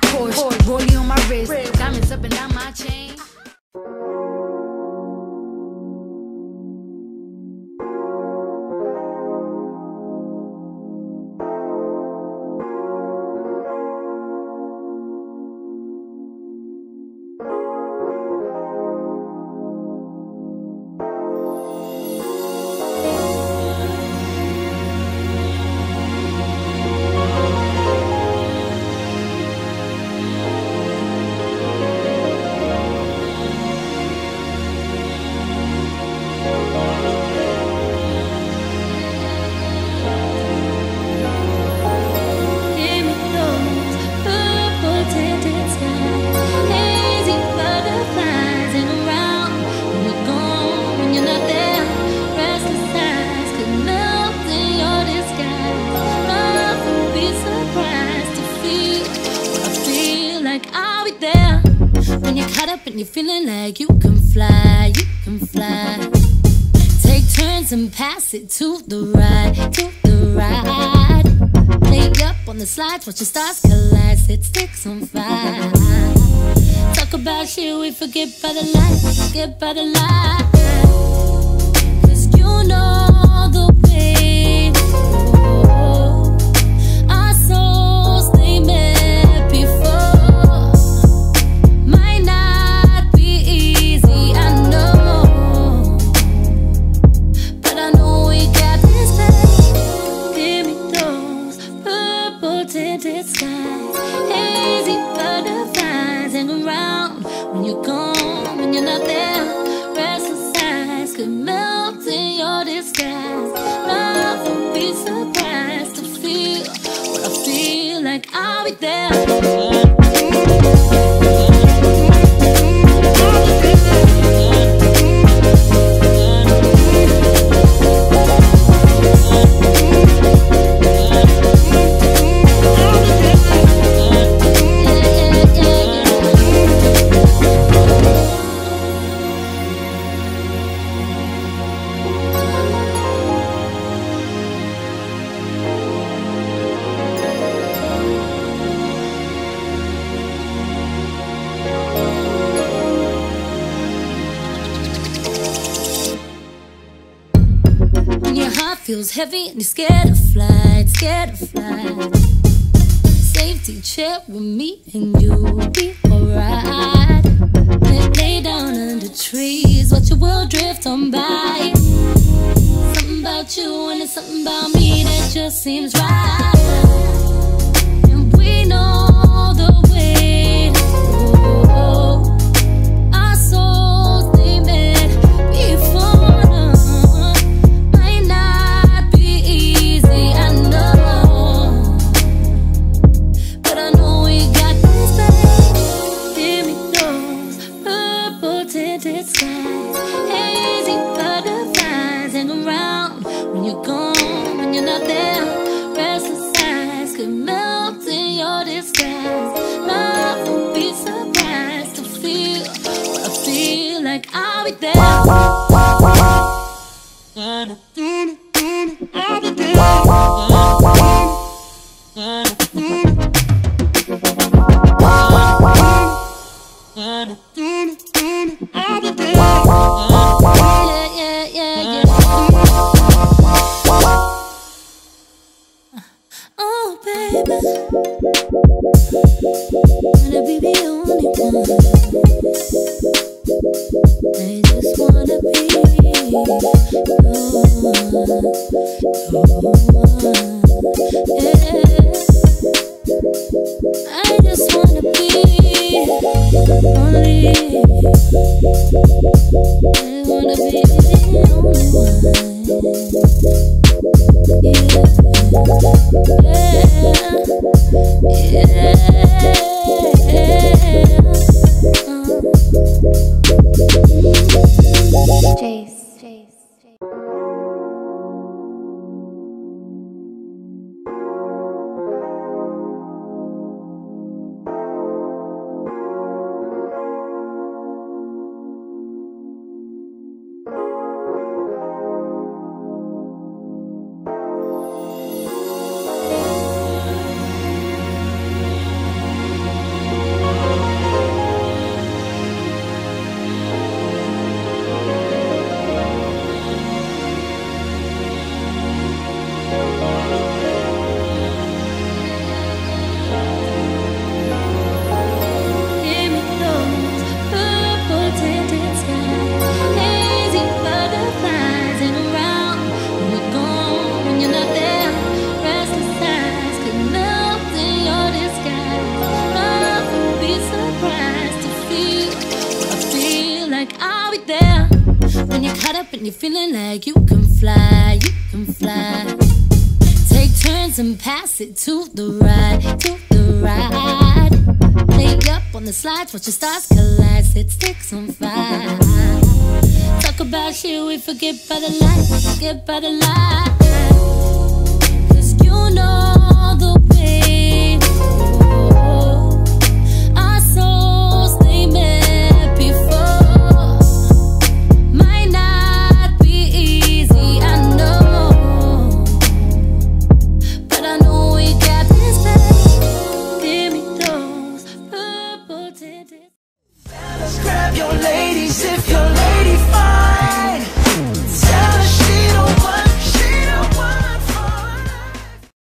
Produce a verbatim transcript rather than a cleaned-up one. that Porsche, rolling on my wrist, diamonds up and down my chain. When you're caught up and you're feeling like you can fly, you can fly. Take turns and pass it to the right, to the right. Play up on the slides, watch the stars collide, set sticks on fire. Talk about shit we forget by the light, forget by the light. 'Cause you know the way our souls they met before. I'll be there. Feels heavy and you're scared to fly, scared to fly. Safety check with me and you'll be alright. Let's lay down under trees, watch your world drift on by. Something about you and it's something about me that just seems right. And we know the way. I'll be there. I'll be there. I'll be there. I'll be there. I'll be there. Yeah, yeah, yeah, yeah. Oh, baby, wanna be the only one. I just wanna be oh, oh, yeah. I just wanna be only. I wanna be the only one. Yeah, yeah, yeah. Chase. when you're feeling like you can fly, you can fly. Take turns and pass it to the right, to the right. Play up on the slides, watch the stars collide, set sticks on fire. Talk about shit we forget by the light, forget by the light. 'Cause you know the way. Grab your ladies if you're